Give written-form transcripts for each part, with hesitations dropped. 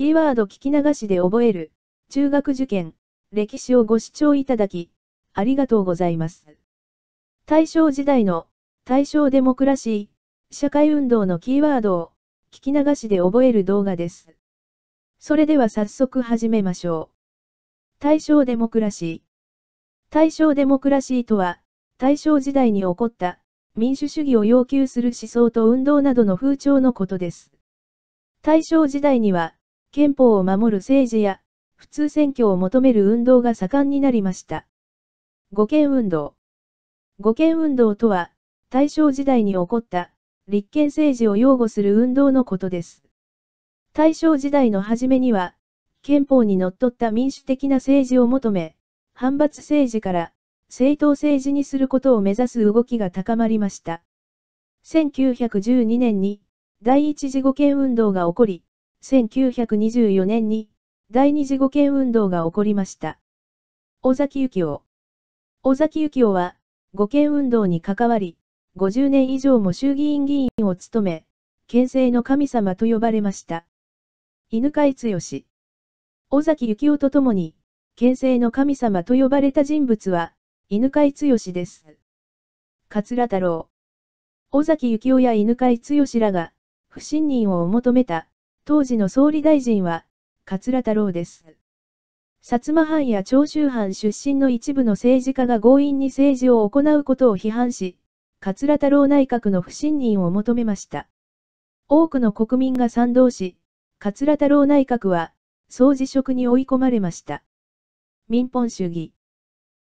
キーワード聞き流しで覚える、中学受験、歴史をご視聴いただき、ありがとうございます。大正時代の、大正デモクラシー、社会運動のキーワードを、聞き流しで覚える動画です。それでは早速始めましょう。大正デモクラシー。大正デモクラシーとは、大正時代に起こった、民主主義を要求する思想と運動などの風潮のことです。大正時代には、憲法を守る政治や、普通選挙を求める運動が盛んになりました。護憲運動。護憲運動とは、大正時代に起こった、立憲政治を擁護する運動のことです。大正時代の初めには、憲法にのっとった民主的な政治を求め、反発政治から、政党政治にすることを目指す動きが高まりました。1912年に、第一次護憲運動が起こり、1924年に第二次護憲運動が起こりました。尾崎幸男。尾崎幸男は護憲運動に関わり、50年以上も衆議院議員を務め、憲政の神様と呼ばれました。犬養毅。尾崎幸男と共に、憲政の神様と呼ばれた人物は、犬養毅です。桂太郎。尾崎幸男や犬養毅らが、不信任を求めた。当時の総理大臣は、桂太郎です。薩摩藩や長州藩出身の一部の政治家が強引に政治を行うことを批判し、桂太郎内閣の不信任を求めました。多くの国民が賛同し、桂太郎内閣は、総辞職に追い込まれました。民本主義。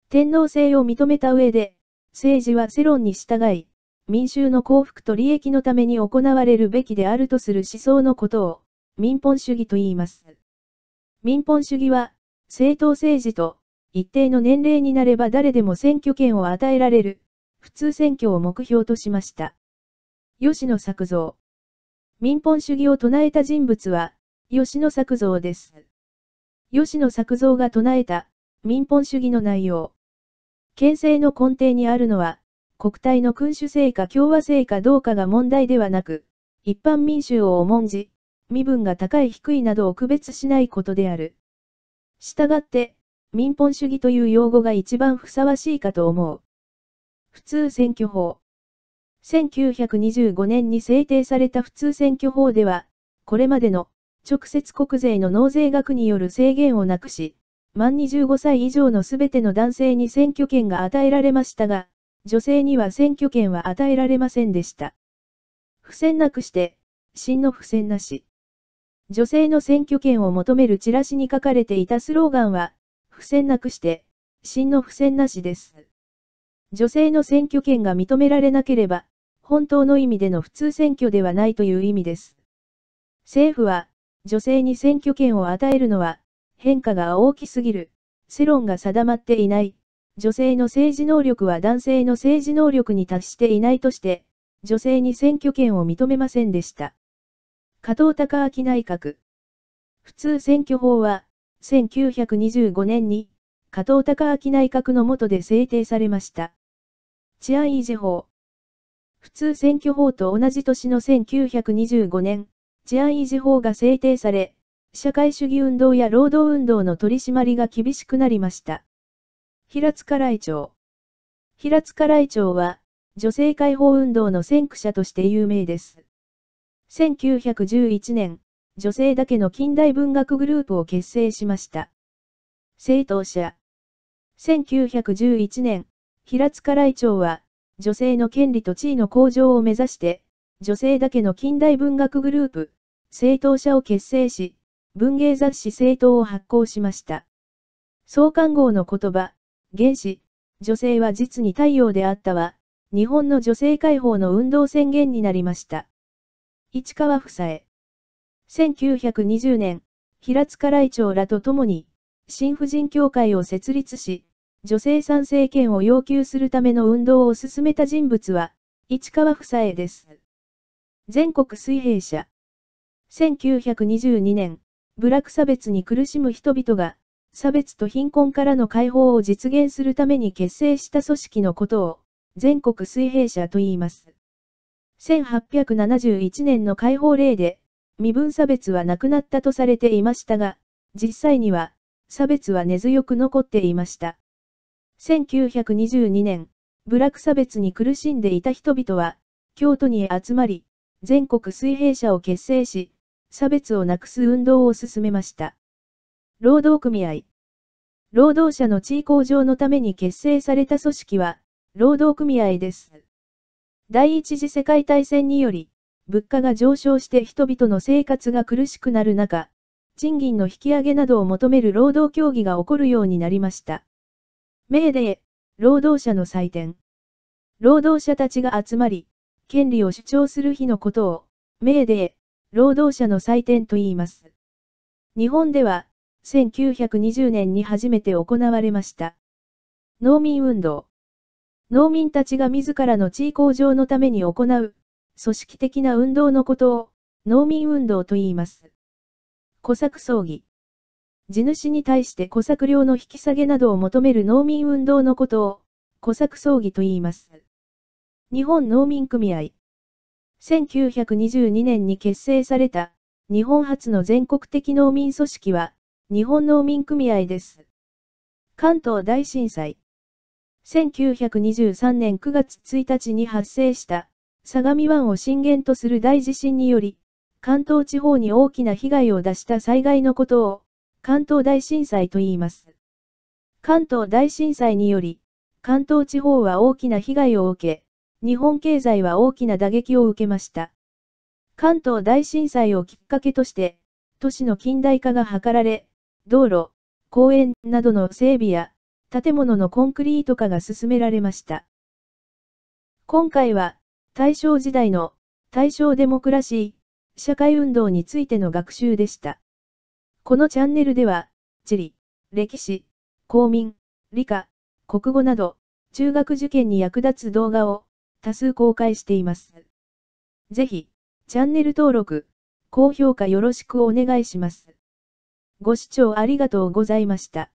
天皇制を認めた上で、政治は世論に従い、民衆の幸福と利益のために行われるべきであるとする思想のことを、民本主義と言います。民本主義は、政党政治と、一定の年齢になれば誰でも選挙権を与えられる、普通選挙を目標としました。吉野作造。民本主義を唱えた人物は、吉野作造です。吉野作造が唱えた、民本主義の内容。憲政の根底にあるのは、国体の君主制か共和制かどうかが問題ではなく、一般民衆を重んじ、身分が高い低いなどを区別しないことである。したがって、民本主義という用語が一番ふさわしいかと思う。普通選挙法。1925年に制定された普通選挙法では、これまでの直接国税の納税額による制限をなくし、満25歳以上のすべての男性に選挙権が与えられましたが、女性には選挙権は与えられませんでした。付箋なくして、真の付箋なし。女性の選挙権を求めるチラシに書かれていたスローガンは、付箋なくして、真の付箋なしです。女性の選挙権が認められなければ、本当の意味での普通選挙ではないという意味です。政府は、女性に選挙権を与えるのは、変化が大きすぎる、世論が定まっていない。女性の政治能力は男性の政治能力に達していないとして、女性に選挙権を認めませんでした。加藤孝明内閣。普通選挙法は、1925年に、加藤孝明内閣の下で制定されました。治安維持法。普通選挙法と同じ年の1925年、治安維持法が制定され、社会主義運動や労働運動の取り締まりが厳しくなりました。平塚らい町。平塚らい町は、女性解放運動の先駆者として有名です。1911年、女性だけの近代文学グループを結成しました。政党者。1911年、平塚らい町は、女性の権利と地位の向上を目指して、女性だけの近代文学グループ、政党者を結成し、文芸雑誌政党を発行しました。創刊号の言葉、原始、女性は実に太陽であったは、日本の女性解放の運動宣言になりました。市川房枝。1920年、平塚らい町らと共に、新婦人協会を設立し、女性参政権を要求するための運動を進めた人物は、市川房枝です。全国水平社。1922年、部落差別に苦しむ人々が、差別と貧困からの解放を実現するために結成した組織のことを、全国水平社と言います。1871年の解放令で、身分差別はなくなったとされていましたが、実際には、差別は根強く残っていました。1922年、部落差別に苦しんでいた人々は、京都に集まり、全国水平社を結成し、差別をなくす運動を進めました。労働組合。労働者の地位向上のために結成された組織は、労働組合です。第一次世界大戦により、物価が上昇して人々の生活が苦しくなる中、賃金の引き上げなどを求める労働協議が起こるようになりました。メーデー、労働者の祭典。労働者たちが集まり、権利を主張する日のことを、メーデー、労働者の祭典と言います。日本では、1920年に初めて行われました。農民運動。農民たちが自らの地位向上のために行う、組織的な運動のことを、農民運動と言います。小作争議。地主に対して小作料の引き下げなどを求める農民運動のことを、小作争議と言います。日本農民組合。1922年に結成された、日本初の全国的農民組織は、日本農民組合です。関東大震災。1923年9月1日に発生した、相模湾を震源とする大地震により、関東地方に大きな被害を出した災害のことを、関東大震災と言います。関東大震災により、関東地方は大きな被害を受け、日本経済は大きな打撃を受けました。関東大震災をきっかけとして、都市の近代化が図られ、道路、公園などの整備や建物のコンクリート化が進められました。今回は大正時代の大正デモクラシー社会運動についての学習でした。このチャンネルでは地理、歴史、公民、理科、国語など中学受験に役立つ動画を多数公開しています。ぜひチャンネル登録、高評価よろしくお願いします。ご視聴ありがとうございました。